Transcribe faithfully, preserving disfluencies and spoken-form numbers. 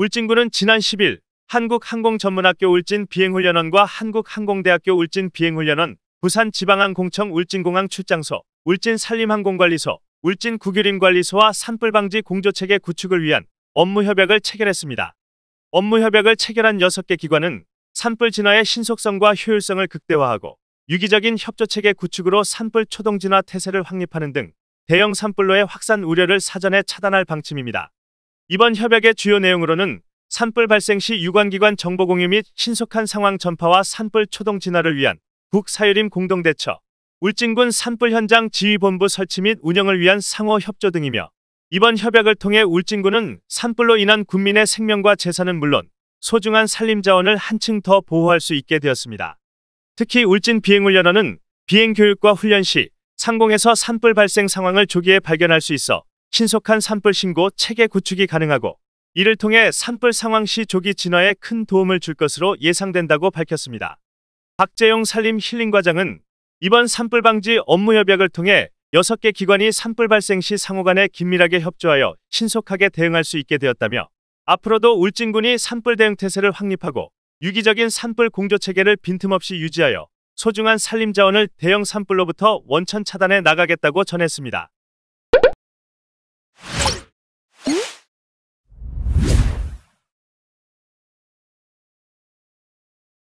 울진군은 지난 십일 한국항공전문학교 울진비행훈련원과 한국항공대학교 울진비행훈련원, 부산지방항공청 울진공항 출장소, 울진산림항공관리소, 울진국유림관리소와 산불방지 공조체계 구축을 위한 업무협약을 체결했습니다. 업무협약을 체결한 여섯 개 기관은 산불 진화의 신속성과 효율성을 극대화하고 유기적인 협조체계 구축으로 산불 초동 진화 태세를 확립하는 등 대형 산불로의 확산 우려를 사전에 차단할 방침입니다. 이번 협약의 주요 내용으로는 산불 발생 시 유관기관 정보 공유 및 신속한 상황 전파와 산불 초동 진화를 위한 국사유림 공동대처, 울진군 산불 현장 지휘본부 설치 및 운영을 위한 상호 협조 등이며, 이번 협약을 통해 울진군은 산불로 인한 국민의 생명과 재산은 물론 소중한 산림자원을 한층 더 보호할 수 있게 되었습니다. 특히 울진비행훈련원은 비행교육과 훈련 시 상공에서 산불 발생 상황을 조기에 발견할 수 있어 신속한 산불 신고 체계 구축이 가능하고, 이를 통해 산불 상황 시 조기 진화에 큰 도움을 줄 것으로 예상된다고 밝혔습니다. 박재용 산림 힐링과장은 이번 산불 방지 업무협약을 통해 여섯 개 기관이 산불 발생 시 상호 간에 긴밀하게 협조하여 신속하게 대응할 수 있게 되었다며, 앞으로도 울진군이 산불 대응 태세를 확립하고 유기적인 산불 공조체계를 빈틈없이 유지하여 소중한 산림자원을 대형 산불로부터 원천 차단해 나가겠다고 전했습니다.